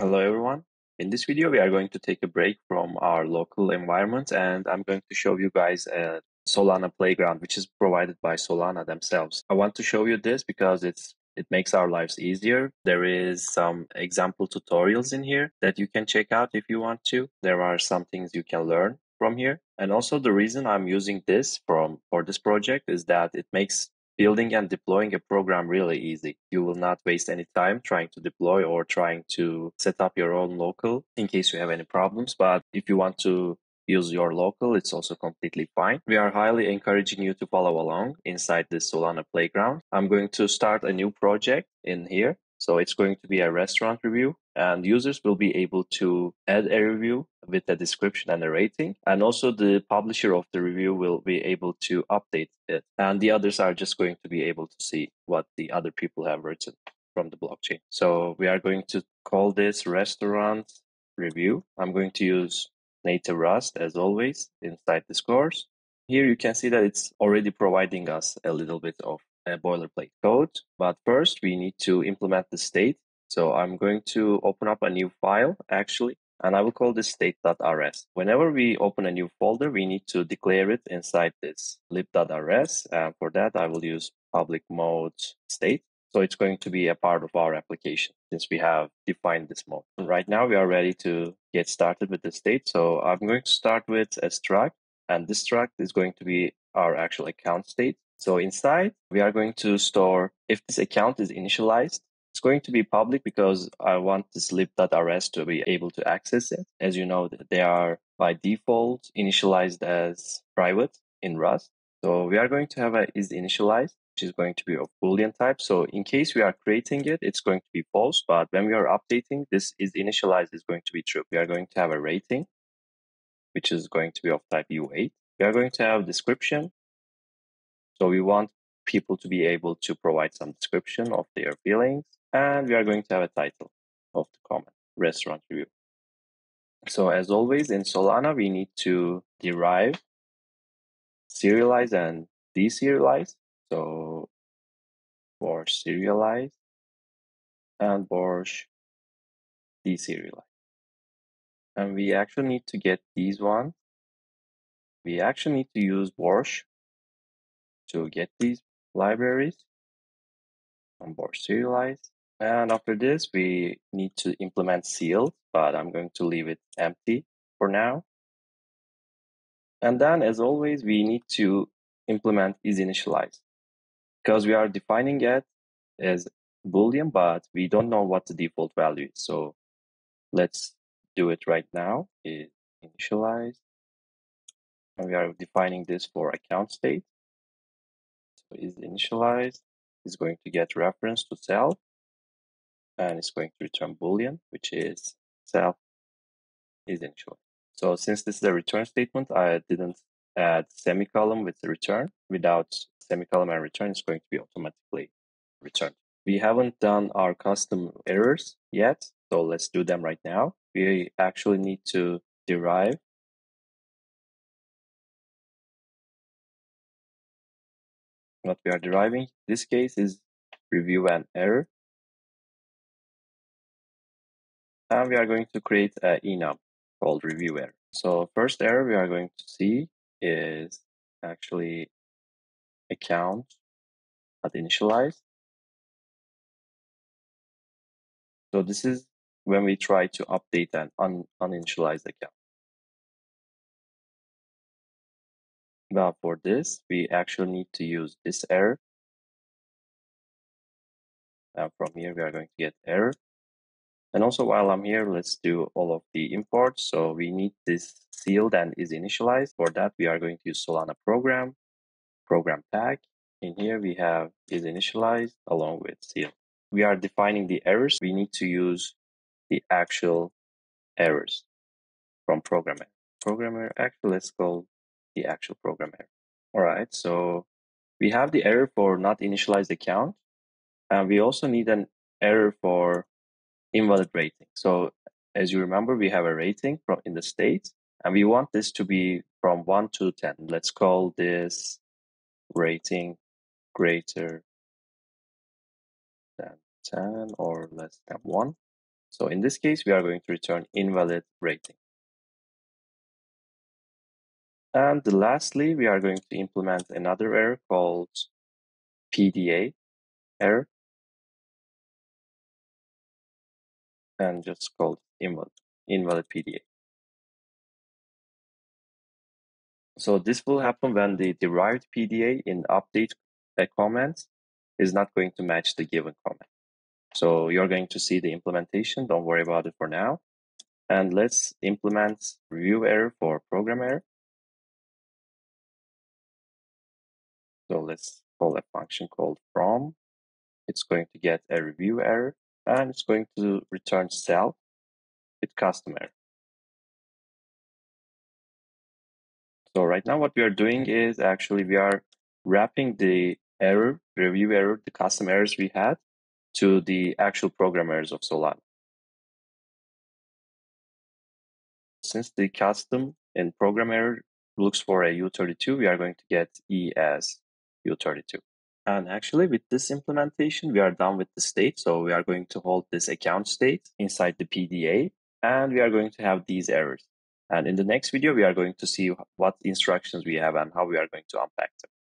Hello everyone. In this video, we are going to take a break from our local environment and I'm going to show you guys a Solana Playground, which is provided by Solana themselves. I want to show you this because it makes our lives easier. There is some example tutorials in here that you can check out if you want to. There are some things you can learn from here. And also the reason I'm using this for this project is that it makes building and deploying a program really easy. You will not waste any time trying to deploy or trying to set up your own local in case you have any problems. But if you want to use your local, it's also completely fine. We are highly encouraging you to follow along inside this Solana Playground. I'm going to start a new project in here. So it's going to be a restaurant review, and users will be able to add a review with a description and a rating. And also the publisher of the review will be able to update it. And the others are just going to be able to see what the other people have written from the blockchain. So we are going to call this restaurant review. I'm going to use native Rust as always inside this course. Here you can see that it's already providing us a little bit of a boilerplate code, but first we need to implement the state. So I'm going to open up a new file actually, and I will call this state.rs. Whenever we open a new folder, we need to declare it inside this lib.rs, and for that I will use public mode state. So it's going to be a part of our application since we have defined this mode. And right now we are ready to get started with the state. So I'm going to start with a struct, and this struct is going to be our actual account state. So inside, we are going to store if this account is initialized. It's going to be public because I want this lib.rs to be able to access it. As you know, they are by default initialized as private in Rust. So we are going to have a is initialized, which is going to be of Boolean type. So in case we are creating it, it's going to be false. But when we are updating, this is initialized is going to be true. We are going to have a rating, which is going to be of type U8. We are going to have description. So we want people to be able to provide some description of their feelings. And we are going to have a title of the comment, restaurant review. So as always in Solana, we need to derive, serialize and deserialize. So Borsh serialize and Borsh deserialize. And we actually need to get these ones. We actually need to use Borsh to get these libraries on board serialize. And after this, we need to implement sealed, but I'm going to leave it empty for now. And then as always, we need to implement is initialized because we are defining it as Boolean, but we don't know what the default value is. So let's do it right now, is initialized. And we are defining this for account state. Is initialized is going to get reference to self, and it's going to return Boolean, which is self is initialized. So since this is a return statement, I didn't add semicolon with the return. Without semicolon and return, it's going to be automatically returned. We haven't done our custom errors yet, so let's do them right now. We actually need to derive what we are deriving. This case is review and error. And we are going to create an enum called review error. So first error we are going to see is actually account at initialize. So this is when we try to update an uninitialized account. But for this, we actually need to use this error. And from here, we are going to get error. And also while I'm here, let's do all of the imports. So we need this sealed and is initialized. For that, we are going to use Solana program, program tag. In here, we have is initialized along with sealed. We are defining the errors. We need to use the actual errors from programmer. Programmer, actually, let's go the actual program error. All right, so we have the error for not initialized account, and we also need an error for invalid rating. So as you remember, we have a rating from in the state, and we want this to be from 1 to 10. Let's call this rating greater than 10 or less than 1. So in this case, we are going to return invalid rating. And lastly, we are going to implement another error called PDA error. And just called invalid PDA. So this will happen when the derived PDA in update comment is not going to match the given comment. So you're going to see the implementation. Don't worry about it for now. And let's implement review error for program error. So let's call a function called from. It's going to get a review error and it's going to return self with custom error. So right now what we are doing is actually we are wrapping the error, review error, the custom errors we had to the actual program errors of Solana. Since the custom and program error looks for a U32, we are going to get E as U32. And actually with this implementation, we are done with the state. So we are going to hold this account state inside the PDA, and we are going to have these errors. And in the next video, we are going to see what instructions we have and how we are going to unpack them.